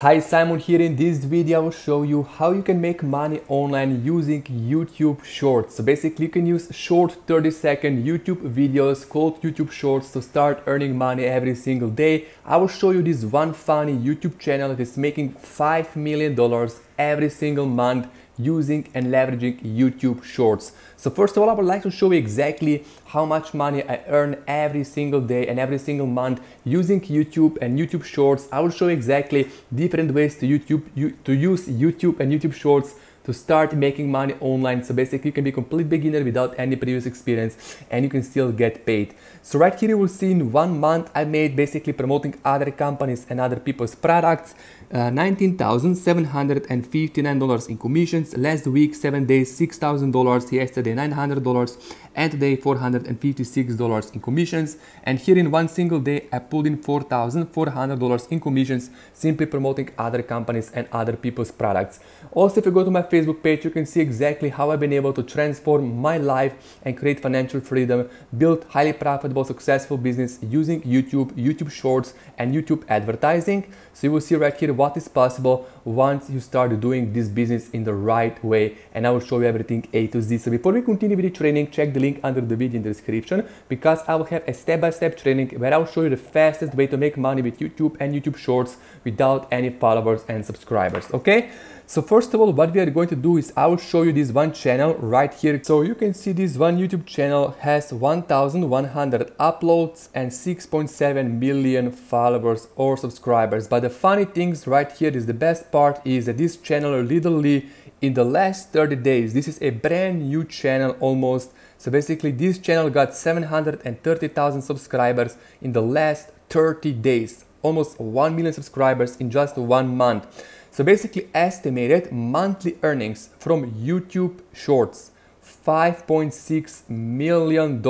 Hi, Simon here. In this video I will show you how you can make money online using YouTube Shorts. So basically you can use short 30-second YouTube videos called YouTube Shorts to start earning money every single day. I will show you this one funny YouTube channel that is making $5 million every single month using and leveraging YouTube Shorts. So first of all, I would like to show you exactly how much money I earn every single day and every single month using YouTube and YouTube Shorts. I will show you exactly different ways to use YouTube and YouTube Shorts to start making money online. So basically you can be a complete beginner without any previous experience and you can still get paid. So right here you will see in 1 month I made, basically promoting other companies and other people's products, $19,759 in commissions. Last week, 7 days, $6,000, yesterday $900, and today $456 in commissions. And here in one single day I pulled in $4,400 in commissions simply promoting other companies and other people's products. Also, if you go to my Facebook page, you can see exactly how I've been able to transform my life and create financial freedom, build highly profitable, successful business using YouTube, YouTube Shorts, and YouTube advertising. So you will see right here what is possible once you start doing this business in the right way, and I will show you everything A to Z. So before we continue with the training, check the link under the video in the description, because I will have a step-by-step training where I will show you the fastest way to make money with YouTube and YouTube Shorts without any followers and subscribers. Okay, so first of all, what we are going to do is I will show you this one channel right here. So you can see this one YouTube channel has 1,100 uploads and 6.7 million followers or subscribers. But the funny things right here is the best part is that this channel literally in the last 30 days, this is a brand new channel almost. So basically this channel got 730,000 subscribers in the last 30 days, almost 1 million subscribers in just 1 month. So basically estimated monthly earnings from YouTube Shorts, $5.6 million,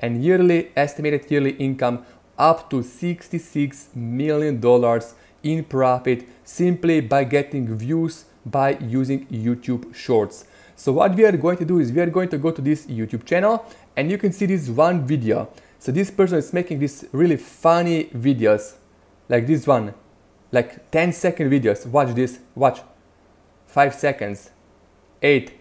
and yearly estimated yearly income up to $66 million in profit simply by getting views by using YouTube Shorts. So what we are going to do is we are going to go to this YouTube channel and you can see this one video. So this person is making these really funny videos like this one. Like 10-second videos, watch this, watch, 5 seconds, 8,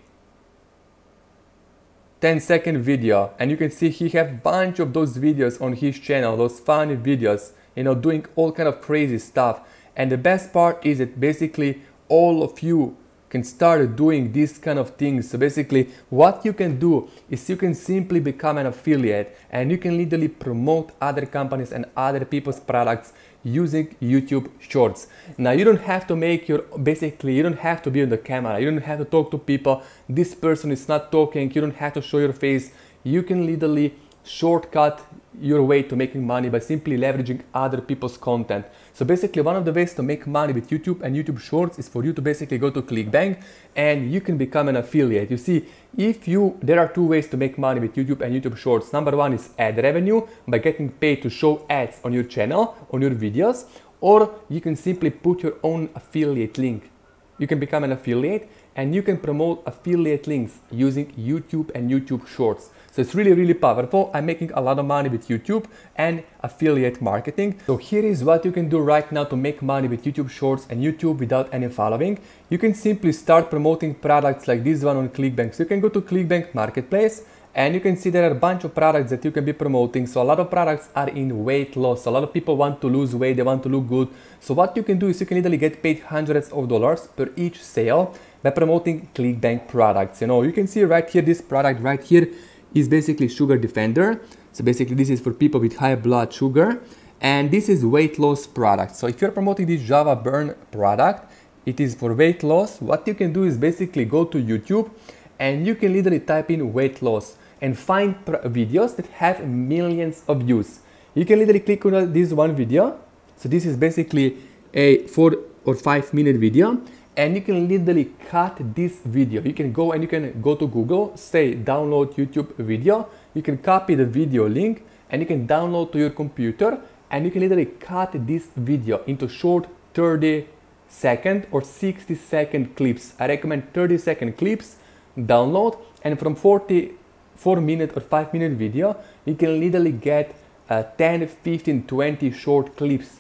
10-second video, and you can see he have bunch of those videos on his channel, those funny videos, you know, doing all kind of crazy stuff. And the best part is that basically all of you can start doing these kind of things. So basically what you can do is you can simply become an affiliate and you can literally promote other companies and other people's products using YouTube Shorts. Now you don't have to make your, basically you don't have to be on the camera, you don't have to talk to people, this person is not talking, you don't have to show your face. You can literally shortcut your way to making money by simply leveraging other people's content. So basically one of the ways to make money with YouTube and YouTube Shorts is for you to basically go to ClickBank and you can become an affiliate. You see, there are 2 ways to make money with YouTube and YouTube Shorts. Number one is ad revenue, by getting paid to show ads on your channel, on your videos, or you can simply put your own affiliate link. You can become an affiliate and you can promote affiliate links using YouTube and YouTube Shorts. So it's really, really powerful. I'm making a lot of money with YouTube and affiliate marketing. So here is what you can do right now to make money with YouTube Shorts and YouTube without any following. You can simply start promoting products like this one on ClickBank. So you can go to ClickBank Marketplace and you can see there are a bunch of products that you can be promoting. So a lot of products are in weight loss. A lot of people want to lose weight, they want to look good. So what you can do is you can literally get paid hundreds of dollars per each sale by promoting ClickBank products. You know, you can see right here, this product right here is basically Sugar Defender. So basically this is for people with high blood sugar, and this is weight loss product. So if you're promoting this Java Burn product, it is for weight loss. What you can do is basically go to YouTube and you can literally type in weight loss and find videos that have millions of views. You can literally click on this one video. So this is basically a 4 or 5 minute video, and you can literally cut this video. You can go and you can go to Google, say download YouTube video. You can copy the video link and you can download to your computer, and you can literally cut this video into short 30-second or 60-second clips. I recommend 30-second clips, download, and from 4-minute or 5-minute video, you can literally get 10, 15, 20 short clips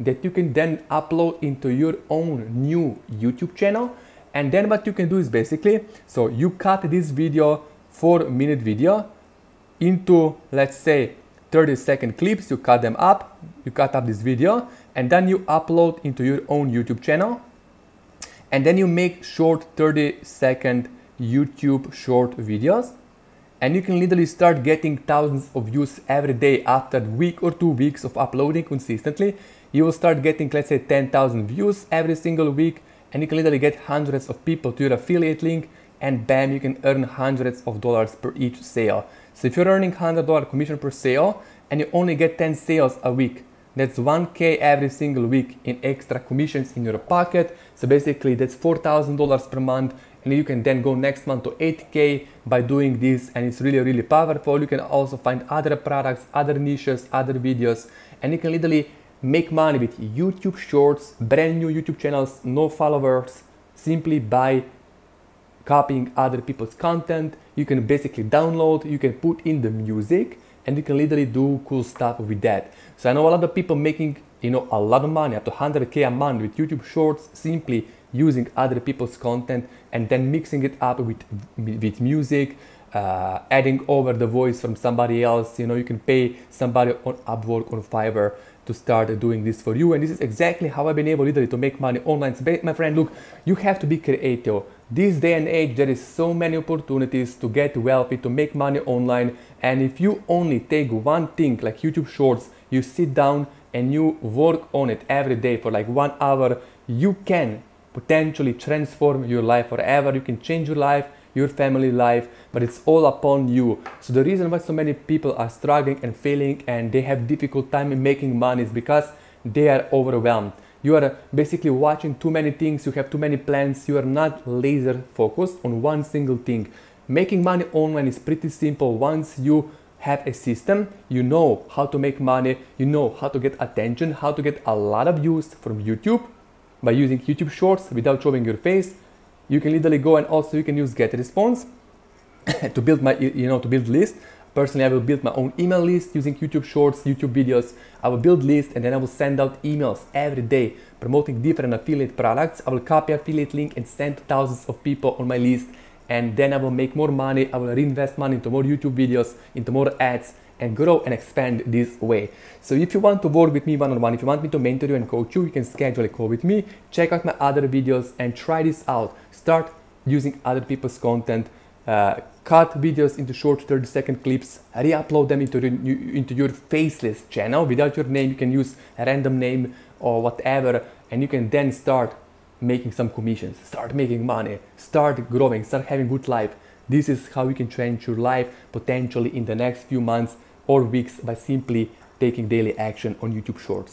that you can then upload into your own new YouTube channel. And then what you can do is basically, so you cut this video, 4-minute video, into, let's say, 30-second clips. You cut them up, you cut up this video, and then you upload into your own YouTube channel. And then you make short 30-second YouTube short videos. And you can literally start getting thousands of views every day. After a week or 2 weeks of uploading consistently, you will start getting, let's say, 10,000 views every single week, and you can literally get hundreds of people to your affiliate link, and bam, you can earn hundreds of dollars per each sale. So if you're earning $100 commission per sale and you only get 10 sales a week, that's 1K every single week in extra commissions in your pocket. So basically that's $4,000 per month, and you can then go next month to 8K by doing this, and it's really, really powerful. You can also find other products, other niches, other videos, and you can literally make money with YouTube Shorts, brand new YouTube channels, no followers, simply by copying other people's content. You can basically download, you can put in the music, and you can literally do cool stuff with that. So I know a lot of people making, you know, a lot of money, up to 100K a month with YouTube Shorts, simply using other people's content and then mixing it up with music, adding over the voice from somebody else. You know, you can pay somebody on Upwork, on Fiverr to start doing this for you. And this is exactly how I've been able literally to make money online. So my friend, look, you have to be creative. This day and age, there is so many opportunities to get wealthy, to make money online. And if you only take one thing like YouTube Shorts, you sit down and you work on it every day for like 1 hour, you can potentially transform your life forever. You can change your life, your family life, but it's all upon you. So the reason why so many people are struggling and failing and they have difficult time in making money is because they are overwhelmed. You are basically watching too many things, you have too many plans, you are not laser focused on one single thing. Making money online is pretty simple. Once you have a system, you know how to make money, you know how to get attention, how to get a lot of views from YouTube by using YouTube Shorts without showing your face. You can literally go, and also you can use GetResponse to build to build list. Personally, I will build my own email list using YouTube Shorts, YouTube videos. I will build list, and then I will send out emails every day promoting different affiliate products. I will copy affiliate link and send to thousands of people on my list. And then I will make more money. I will reinvest money into more YouTube videos, into more ads, and grow and expand this way. So if you want to work with me one-on-one, if you want me to mentor you and coach you, you can schedule a call with me. Check out my other videos and try this out. Start using other people's content, cut videos into short 30-second clips, re-upload them into your faceless channel without your name. You can use a random name or whatever, and you can then start making some commissions, start making money, start growing, start having good life. This is how you can change your life potentially in the next few months or weeks by simply taking daily action on YouTube Shorts.